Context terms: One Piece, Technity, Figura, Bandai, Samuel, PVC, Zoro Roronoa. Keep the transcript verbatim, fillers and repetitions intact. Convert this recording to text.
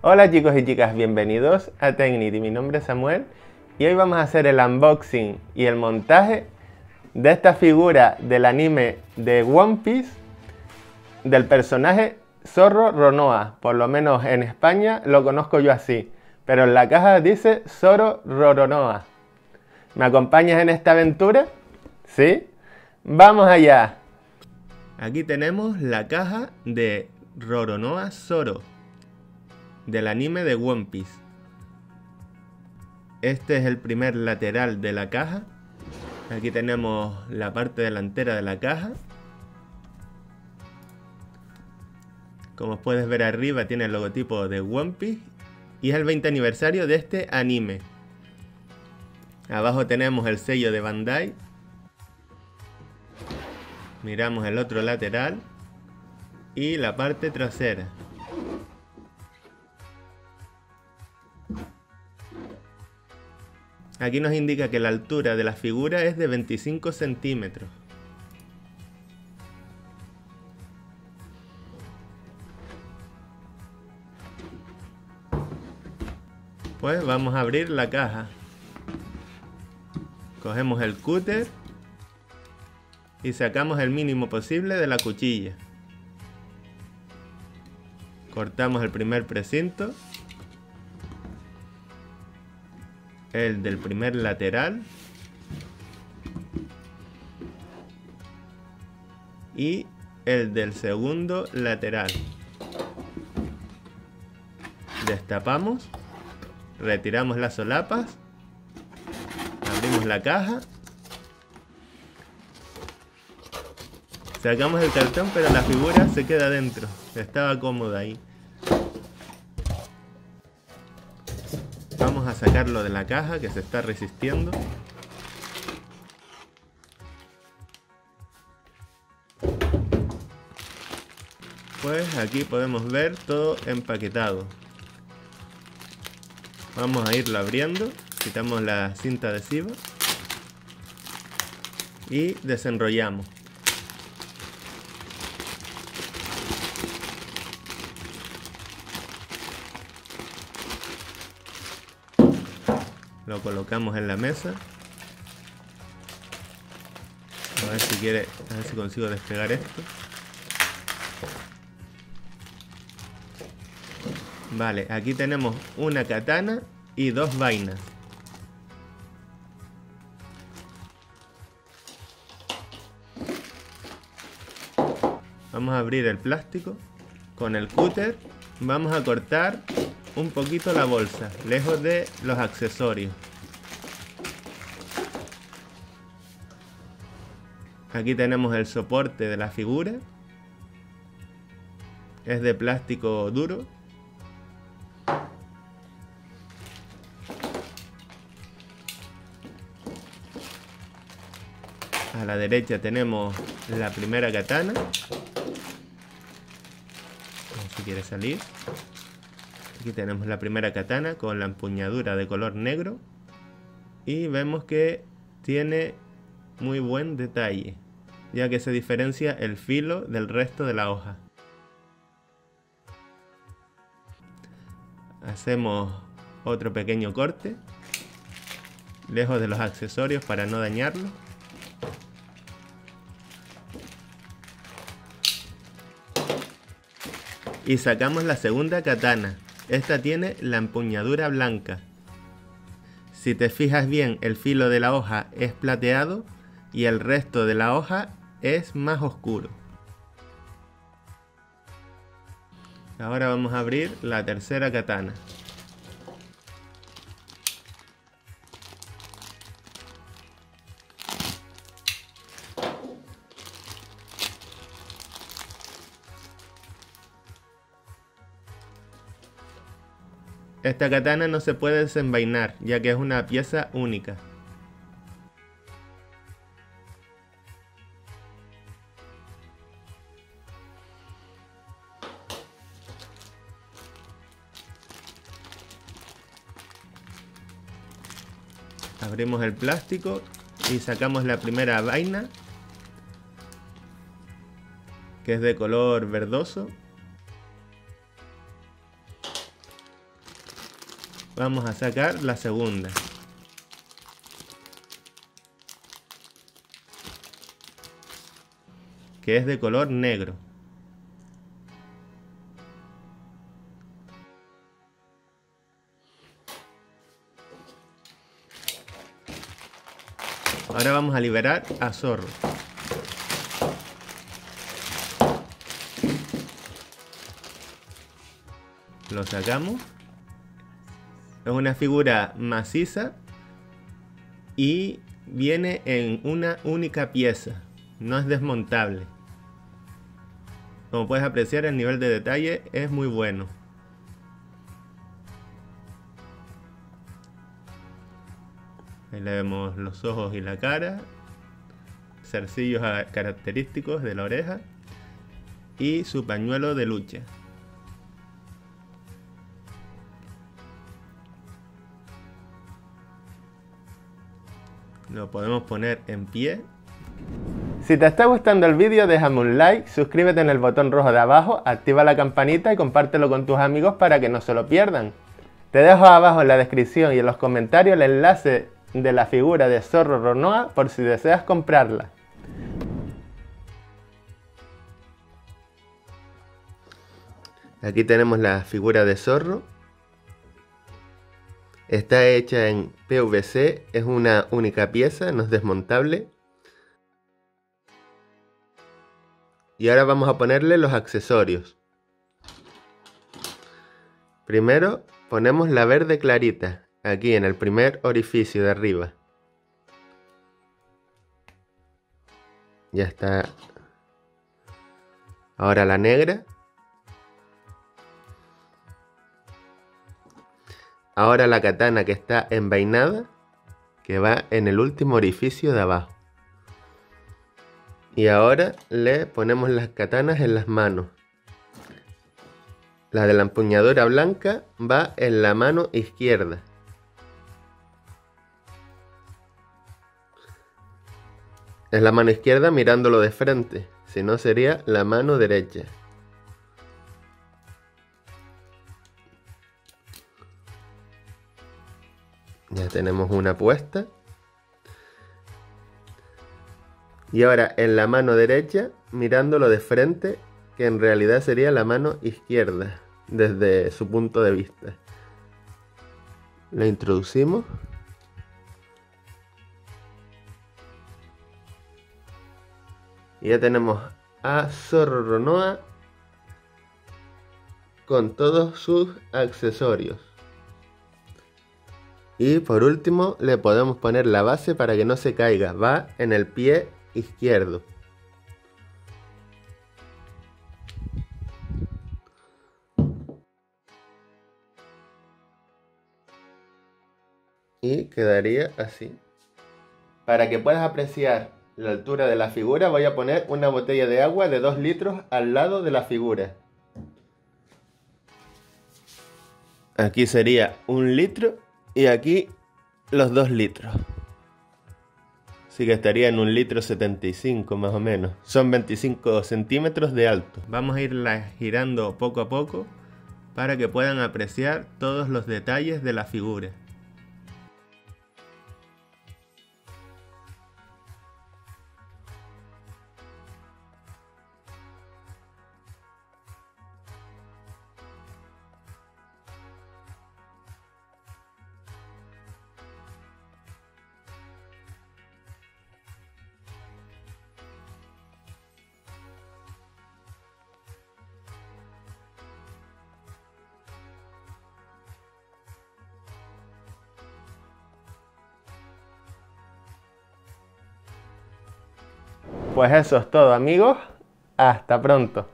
Hola chicos y chicas, bienvenidos a Technity, mi nombre es Samuel y hoy vamos a hacer el unboxing y el montaje de esta figura del anime de One Piece del personaje Zoro Roronoa, por lo menos en España lo conozco yo así, pero en la caja dice Zoro Roronoa. ¿Me acompañas en esta aventura? ¿Sí? ¡Vamos allá! Aquí tenemos la caja de Roronoa Zoro del anime de One Piece. Este es el primer lateral de la caja. Aquí tenemos la parte delantera de la caja. Como puedes ver arriba tiene el logotipo de One Piece y es el veinte aniversario de este anime. Abajo tenemos el sello de Bandai. Miramos el otro lateral y la parte trasera. Aquí nos indica que la altura de la figura es de veinticinco centímetros. Pues vamos a abrir la caja. Cogemos el cúter y sacamos el mínimo posible de la cuchilla. Cortamos el primer precinto, el del primer lateral y el del segundo lateral. Destapamos, retiramos las solapas, abrimos la caja, sacamos el cartón, pero la figura se queda dentro, estaba cómoda ahí. Vamos a sacarlo de la caja que se está resistiendo. Pues aquí podemos ver todo empaquetado. Vamos a irlo abriendo, quitamos la cinta adhesiva y desenrollamos. Lo colocamos en la mesa. A ver si quiere, a ver si consigo despegar esto. Vale, aquí tenemos una katana y dos vainas. Vamos a abrir el plástico. Con el cúter vamos a cortar un poquito la bolsa, lejos de los accesorios. Aquí tenemos el soporte de la figura. Es de plástico duro. A la derecha tenemos la primera katana. A ver si quiere salir. Aquí tenemos la primera katana con la empuñadura de color negro y vemos que tiene muy buen detalle, ya que se diferencia el filo del resto de la hoja. Hacemos otro pequeño corte, lejos de los accesorios para no dañarlo. Y sacamos la segunda katana. Esta tiene la empuñadura blanca. Si te fijas bien, el filo de la hoja es plateado y el resto de la hoja es más oscuro. Ahora vamos a abrir la tercera katana. Esta katana no se puede desenvainar, ya que es una pieza única. Abrimos el plástico y sacamos la primera vaina, que es de color verdoso. Vamos a sacar la segunda. Que es de color negro. Ahora vamos a liberar a Zoro. Lo sacamos. Es una figura maciza y viene en una única pieza. No es desmontable. Como puedes apreciar, el nivel de detalle es muy bueno. Ahí le vemos los ojos y la cara, zarcillos característicos de la oreja y su pañuelo de lucha. Lo podemos poner en pie. Si te está gustando el vídeo, déjame un like, suscríbete en el botón rojo de abajo, activa la campanita y compártelo con tus amigos para que no se lo pierdan. Te dejo abajo en la descripción y en los comentarios el enlace de la figura de Zoro Roronoa por si deseas comprarla. Aquí tenemos la figura de Zoro. Está hecha en P V C, es una única pieza, no es desmontable. Y ahora vamos a ponerle los accesorios. Primero ponemos la verde clarita, aquí en el primer orificio de arriba. Ya está. Ahora la negra. Ahora la katana que está envainada, que va en el último orificio de abajo. Y ahora le ponemos las katanas en las manos. La de la empuñadura blanca va en la mano izquierda. Es la mano izquierda mirándolo de frente, si no sería la mano derecha. Ya tenemos una puesta. Y ahora en la mano derecha, mirándolo de frente, que en realidad sería la mano izquierda, desde su punto de vista. Lo introducimos. Y ya tenemos a Zoro Roronoa con todos sus accesorios. Y por último le podemos poner la base para que no se caiga, va en el pie izquierdo. Y quedaría así. Para que puedas apreciar la altura de la figura, voy a poner una botella de agua de dos litros al lado de la figura. Aquí sería un litro y aquí los dos litros. Así que estaría en un litro setenta y cinco más o menos. Son veinticinco centímetros de alto. Vamos a irla girando poco a poco para que puedan apreciar todos los detalles de la figura. Pues eso es todo, amigos. Hasta pronto.